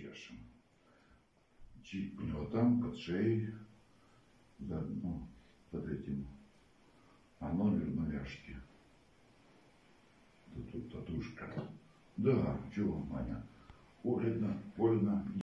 чешем. Чип у него там, под шеей, да, ну, под этим, а номер на ляжке. Да тут татушка. Да, чего, Маня? Больно, больно.